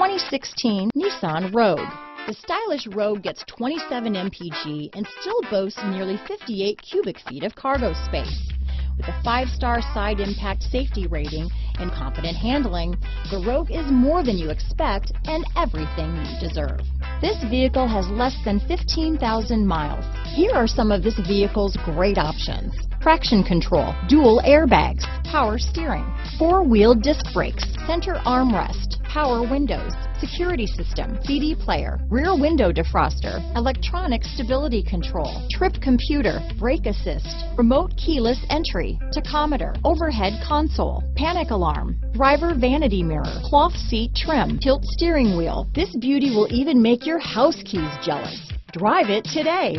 2016 Nissan Rogue. The stylish Rogue gets 27 mpg and still boasts nearly 58 cubic feet of cargo space. With a 5-star side impact safety rating and competent handling, the Rogue is more than you expect and everything you deserve. This vehicle has less than 15,000 miles. Here are some of this vehicle's great options: traction control, dual airbags, power steering, 4-wheel disc brakes, center armrest, power windows, security system, CD player, rear window defroster, electronic stability control, trip computer, brake assist, remote keyless entry, tachometer, overhead console, panic alarm, driver vanity mirror, cloth seat trim, tilt steering wheel. This beauty will even make your house keys jealous. Drive it today.